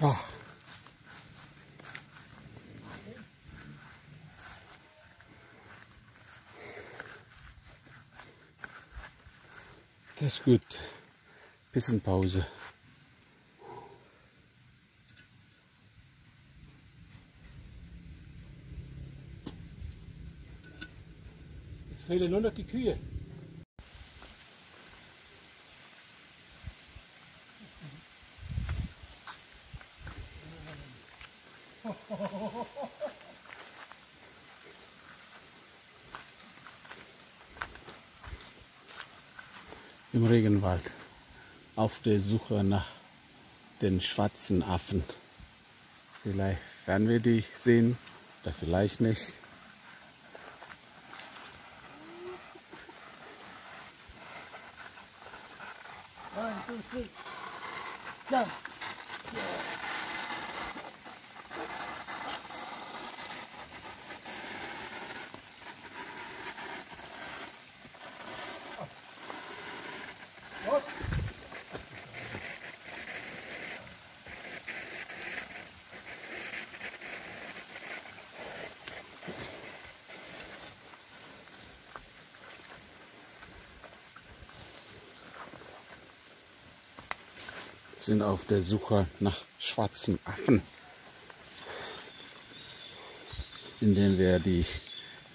Oh. Das ist gut. Bisschen Pause. Es fehlen nur noch die Kühe. Im Regenwald auf der Suche nach den schwarzen Affen. Vielleicht werden wir die sehen oder vielleicht nicht. Sind auf der Suche nach schwarzen Affen, indem wir die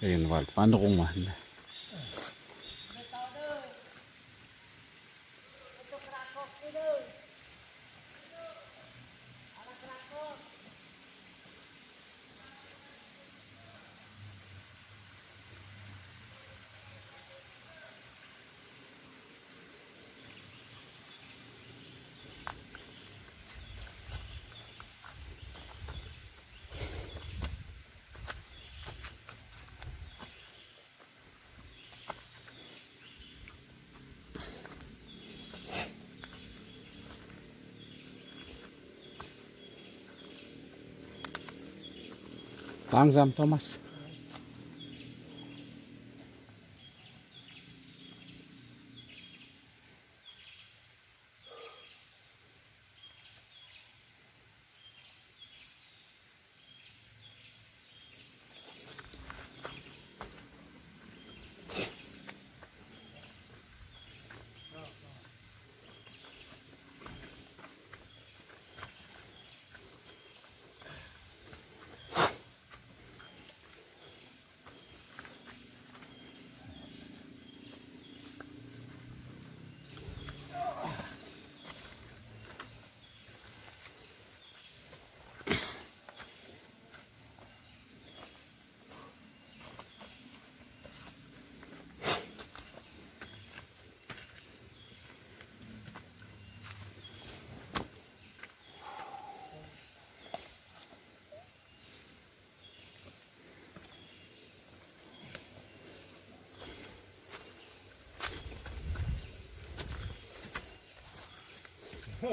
Regenwaldwanderung machen. Langsam, Thomas. Huh.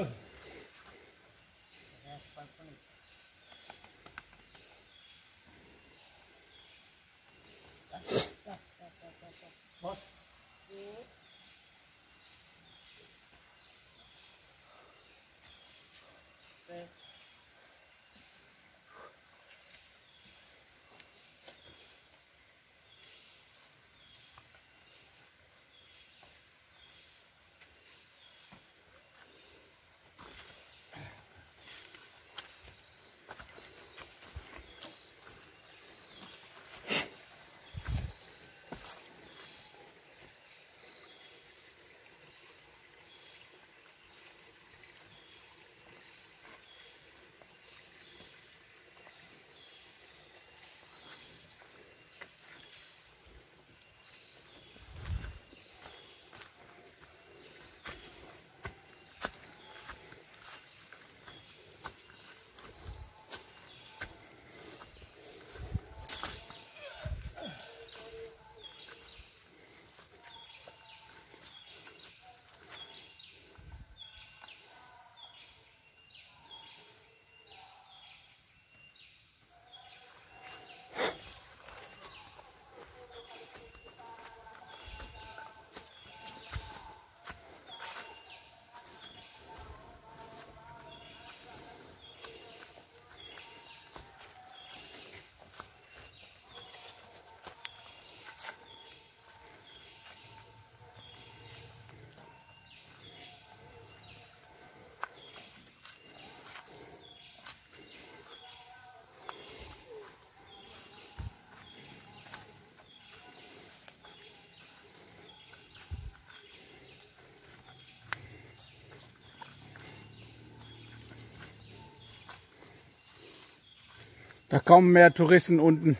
Da kommen mehr Touristen unten.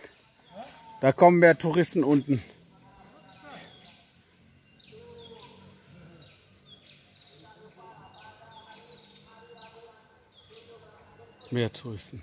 Da kommen mehr Touristen unten. Mehr Touristen.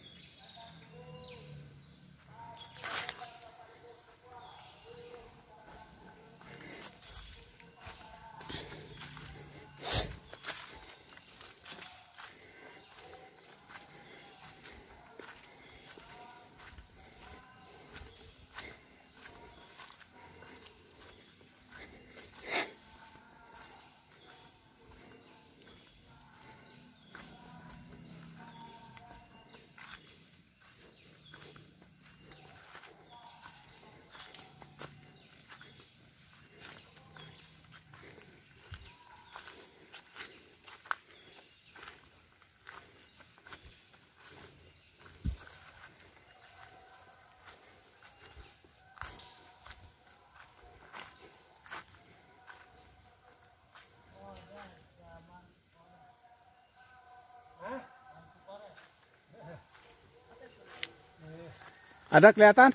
Ada kelihatan?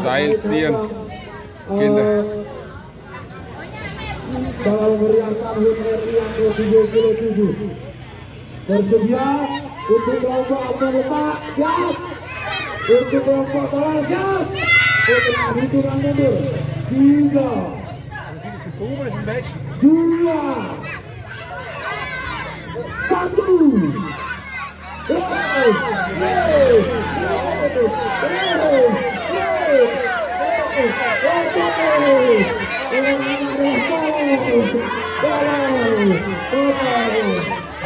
Saya siang kita kalau meriam tahun RI yang ke-77 bersedia untuk kelompok Bapak siap, untuk kelompok tolong siap, untuk hitungan mundur 3, 2, 1.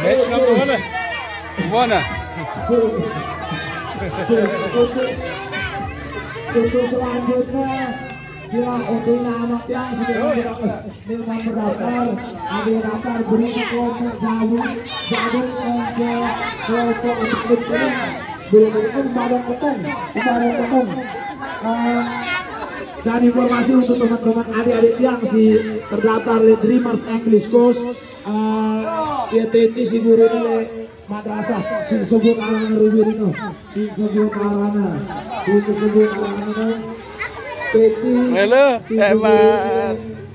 Match number one. Untuk selanjutnya silakan untuk nama yang sudah mendaftar, mendaftar beri kelompok jauh ke kelompok untuk berikan badan petang. Dan informasi untuk teman-teman adik-adik yang si terdaftar di Dreamers English Course YTT si guru nilai madrasah si sebut arana ribirino si sebut arana PT si guru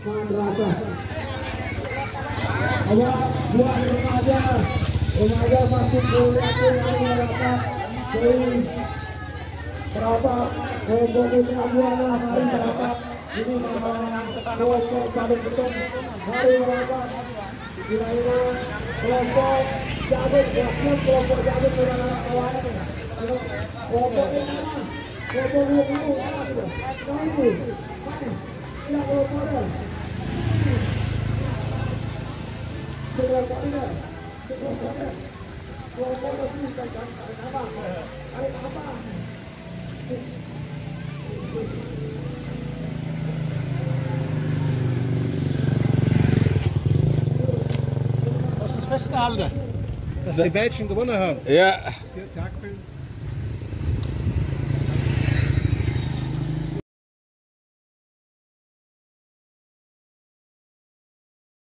madrasah ada buat remaja masuk kuliah berapa kelompok ini hari berapa ini kelompok Cabai Ketum hari Rabat dilahirkan kelompok Jabut Jasmine, kelompok Jabut dengan anak-anak kelompok ini mana? Kelompok Lukumu mana sudah? Kamu mana? Tidak kelompok ada kelompok ini kelompok ada kelompok itu bisa cari apa? Cari apa? Das ist festgehalten, dass die Mädchen gewonnen haben. Ja.